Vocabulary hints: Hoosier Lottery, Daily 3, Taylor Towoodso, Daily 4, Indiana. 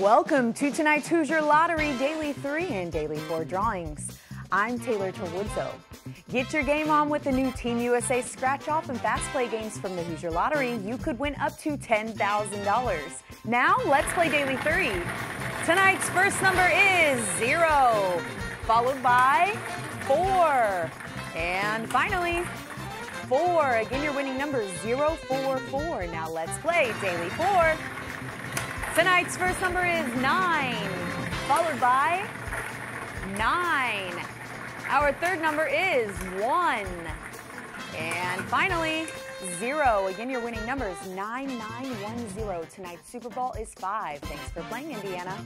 Welcome to tonight's Hoosier Lottery Daily 3 and Daily 4 drawings. I'm Taylor Towoodso. Get your game on with the new Team USA scratch-off and fast play games from the Hoosier Lottery. You could win up to $10,000. Now, let's play Daily 3. Tonight's first number is 0, followed by 4, and finally 4. Again, your winning number is 0, 4, 4. Now, let's play Daily 4. Tonight's first number is 9, followed by 9. Our third number is 1. And finally, 0. Again, your winning number is 9910. Tonight's Super Bowl is 5. Thanks for playing, Indiana.